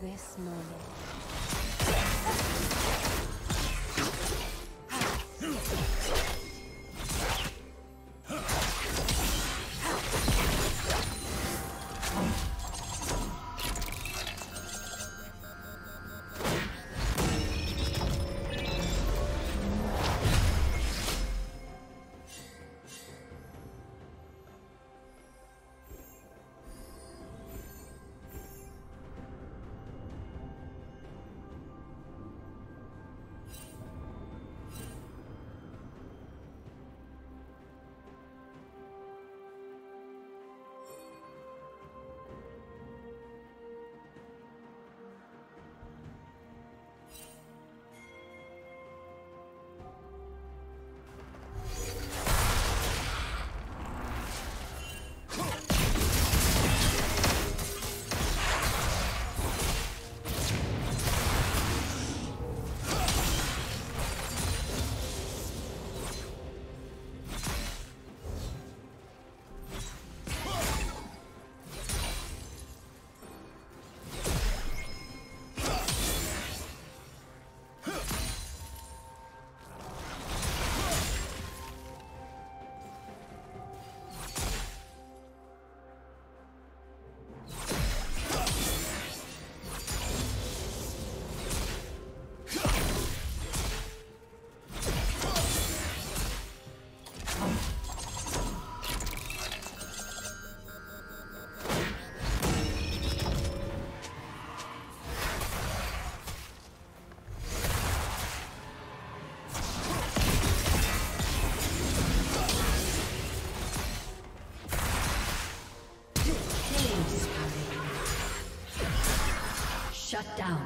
this moment. Shut down.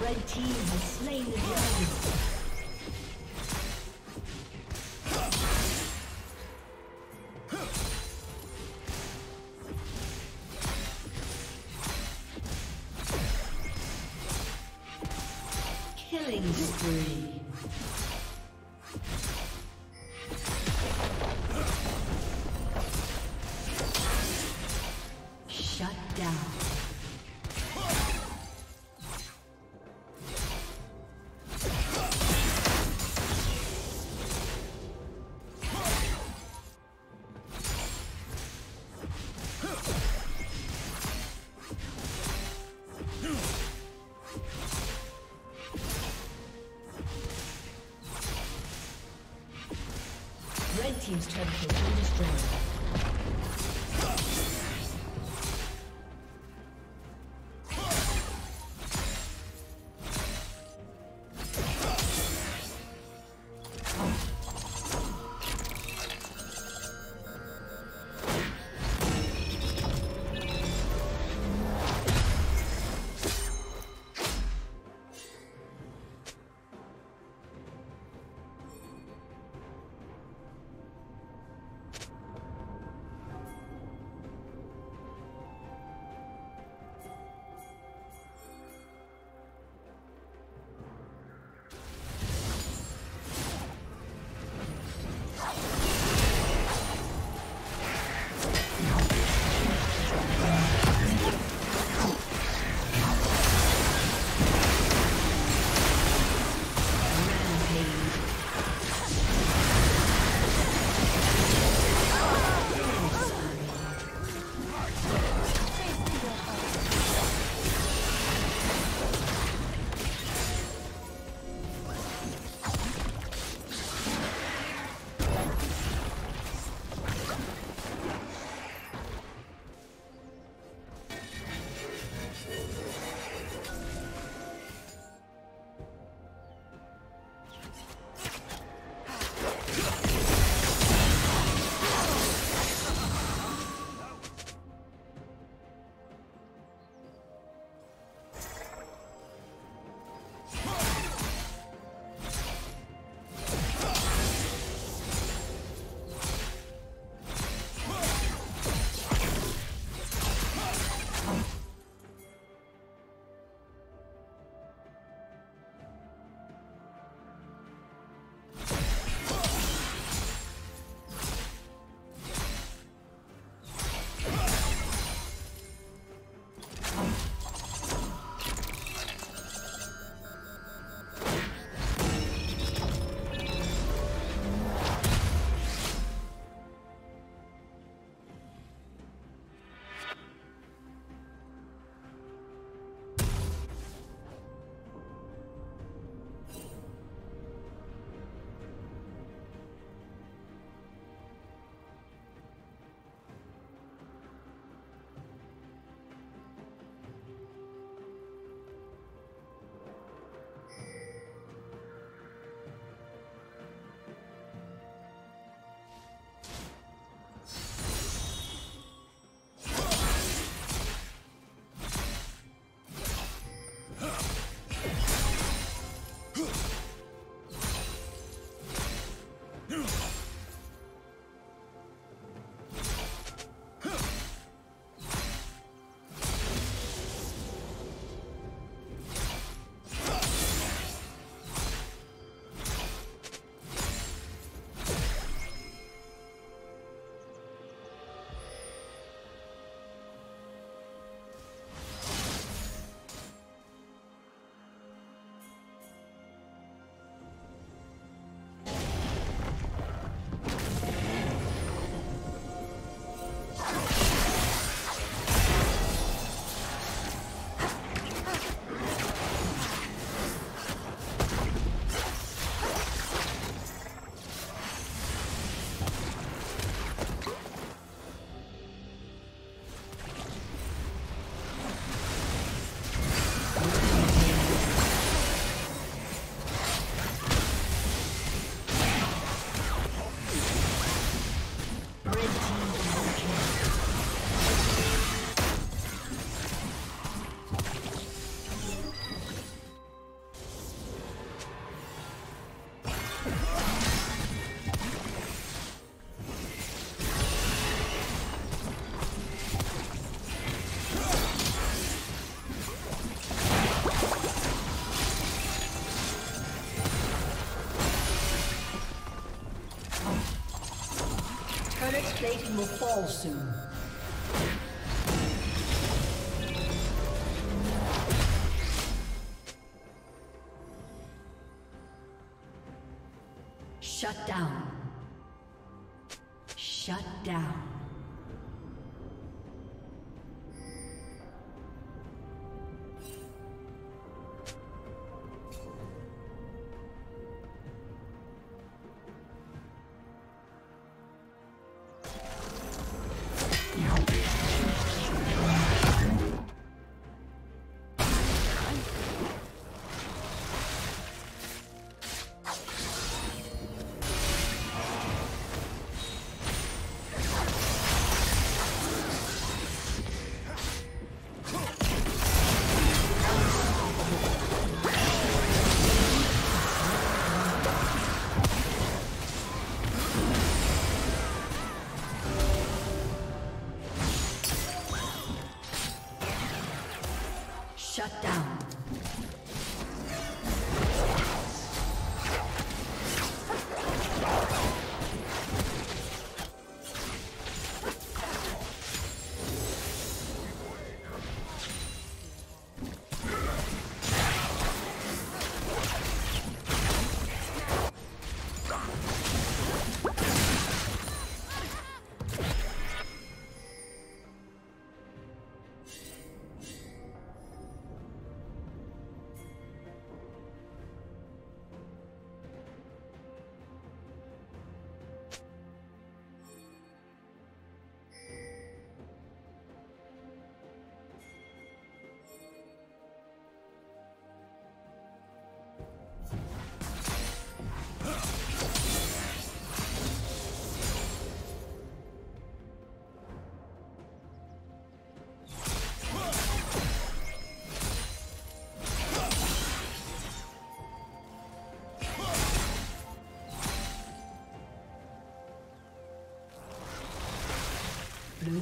Red team has slain the dragon. Killing spree. Shut down. Team's turret has been destroyed. plating will fall soon. Shut down. Shut down. Shut down. Blue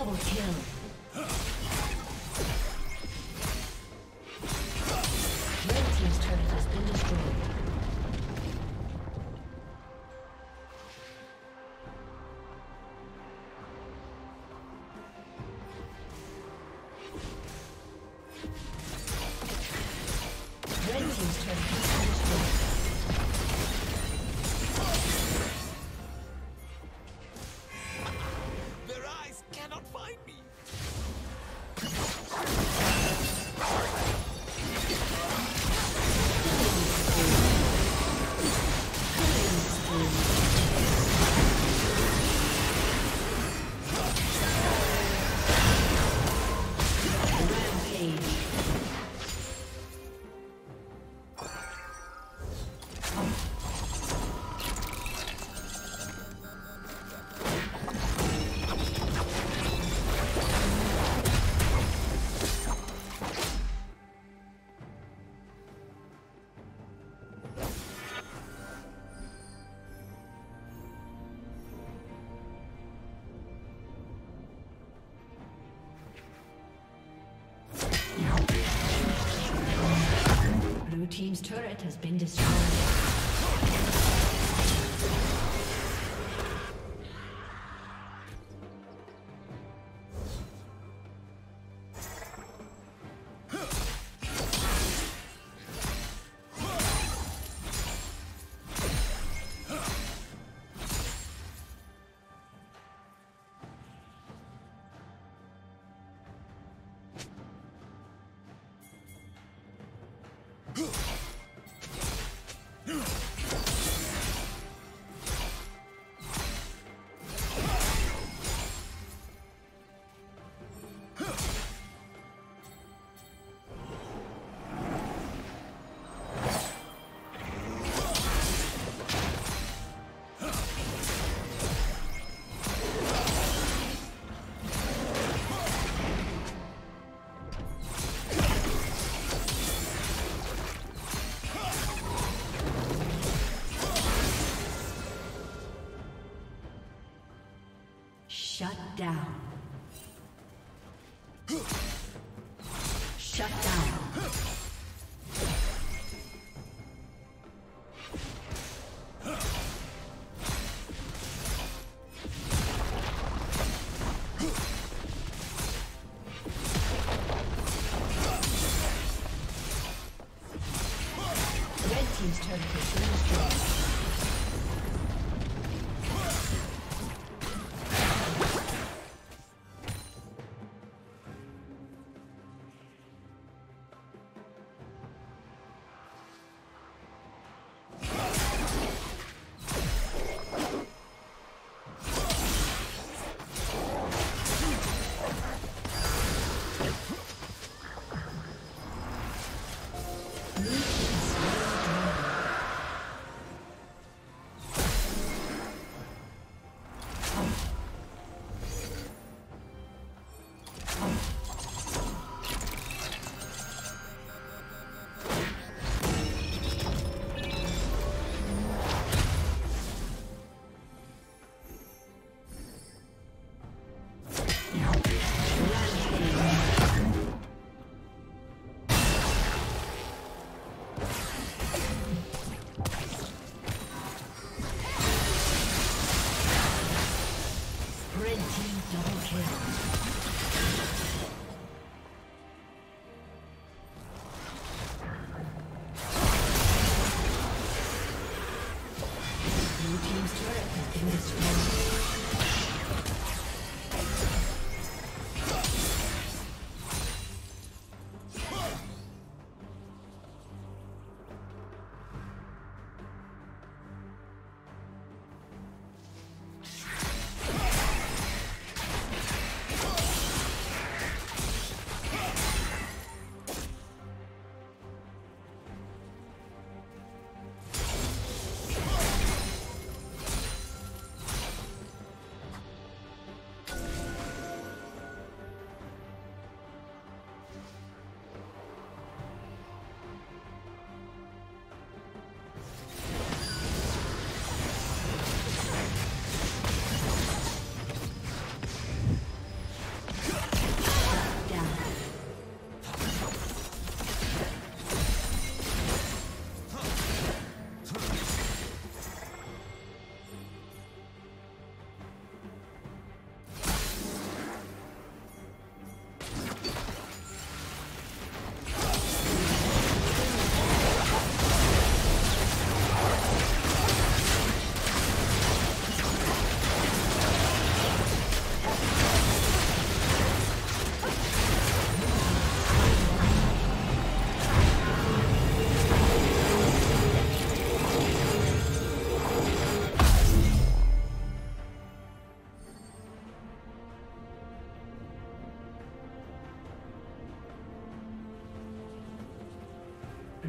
Double kill. Red team's turret has been destroyed. Team's turret has been destroyed. Ugh! Shut down. Shut down.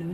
Blue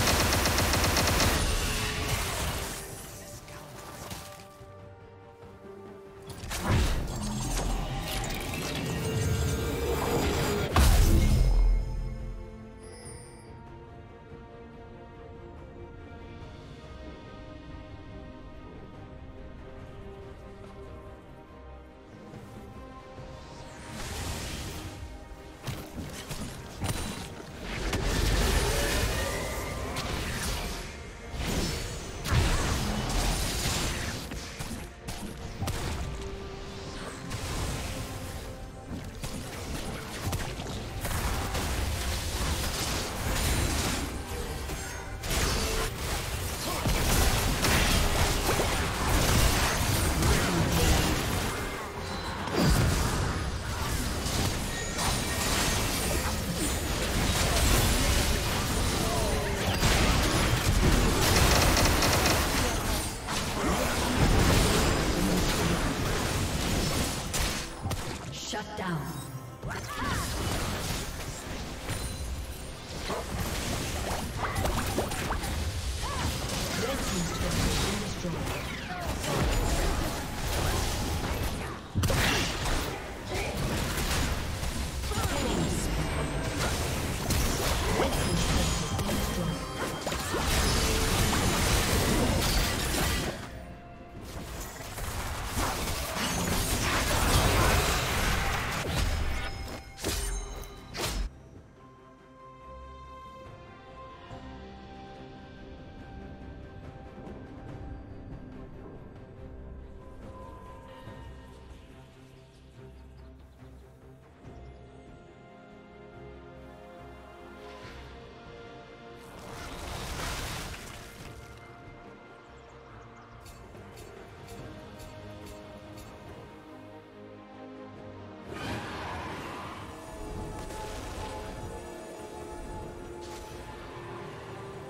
Red team's turret has been destroyed.